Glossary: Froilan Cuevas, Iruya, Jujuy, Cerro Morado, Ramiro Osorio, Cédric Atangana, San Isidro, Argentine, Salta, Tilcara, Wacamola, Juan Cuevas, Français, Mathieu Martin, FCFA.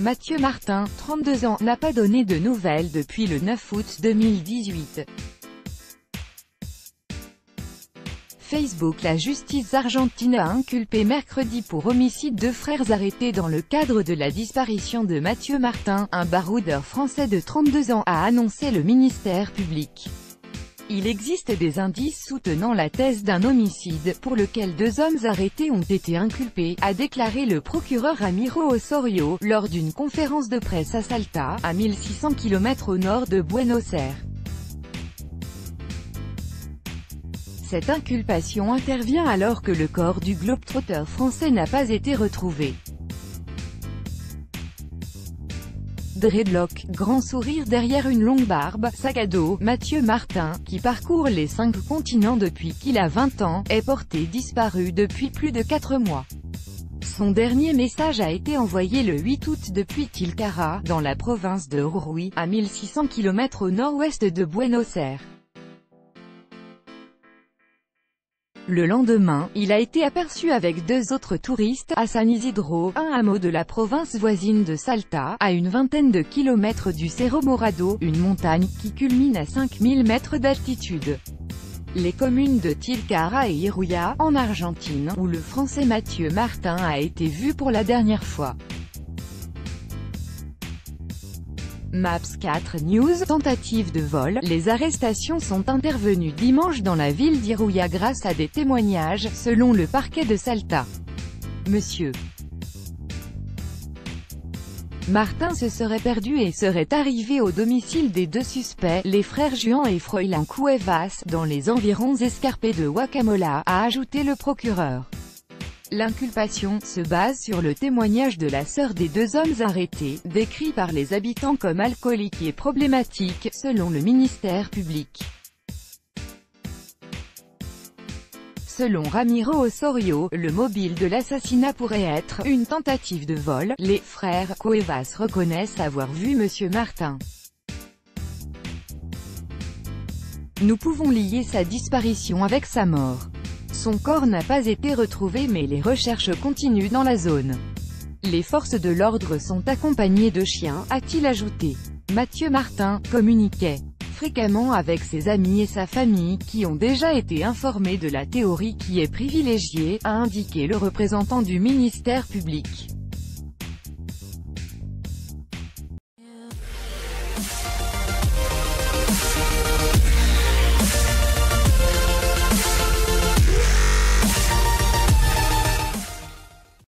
Mathieu Martin, 32 ans, n'a pas donné de nouvelles depuis le 9 août 2018. Facebook. La justice argentine a inculpé mercredi pour homicide deux frères arrêtés dans le cadre de la disparition de Mathieu Martin, un baroudeur français de 32 ans, a annoncé le ministère public. Il existe des indices soutenant la thèse d'un homicide, pour lequel deux hommes arrêtés ont été inculpés, a déclaré le procureur Ramiro Osorio, lors d'une conférence de presse à Salta, à 1600 km au nord de Buenos Aires. Cette inculpation intervient alors que le corps du globetrotteur français n'a pas été retrouvé. Dreadlock, grand sourire derrière une longue barbe, sac à dos, Mathieu Martin, qui parcourt les 5 continents depuis qu'il a 20 ans, est porté disparu depuis plus de 4 mois. Son dernier message a été envoyé le 8 août depuis Tilcara, dans la province de Jujuy, à 1600 km au nord-ouest de Buenos Aires. Le lendemain, il a été aperçu avec 2 autres touristes, à San Isidro, un hameau de la province voisine de Salta, à une vingtaine de kilomètres du Cerro Morado, une montagne qui culmine à 5000 mètres d'altitude. Les communes de Tilcara et Iruya, en Argentine, où le Français Mathieu Martin a été vu pour la dernière fois. Maps 4 News. Tentative de vol. Les arrestations sont intervenues dimanche dans la ville d'Iruya grâce à des témoignages, selon le parquet de Salta. Monsieur Martin se serait perdu et serait arrivé au domicile des 2 suspects, les frères Juan et Froilan Cuevas, dans les environs escarpés de Wacamola, a ajouté le procureur. L'inculpation se base sur le témoignage de la sœur des 2 hommes arrêtés, décrit par les habitants comme alcoolique et problématique, selon le ministère public. Selon Ramiro Osorio, le mobile de l'assassinat pourrait être une tentative de vol. Les frères Cuevas reconnaissent avoir vu Monsieur Martin. Nous pouvons lier sa disparition avec sa mort. Son corps n'a pas été retrouvé mais les recherches continuent dans la zone. Les forces de l'ordre sont accompagnées de chiens, a-t-il ajouté. Mathieu Martin communiquait fréquemment avec ses amis et sa famille qui ont déjà été informés de la théorie qui est privilégiée, a indiqué le représentant du ministère public.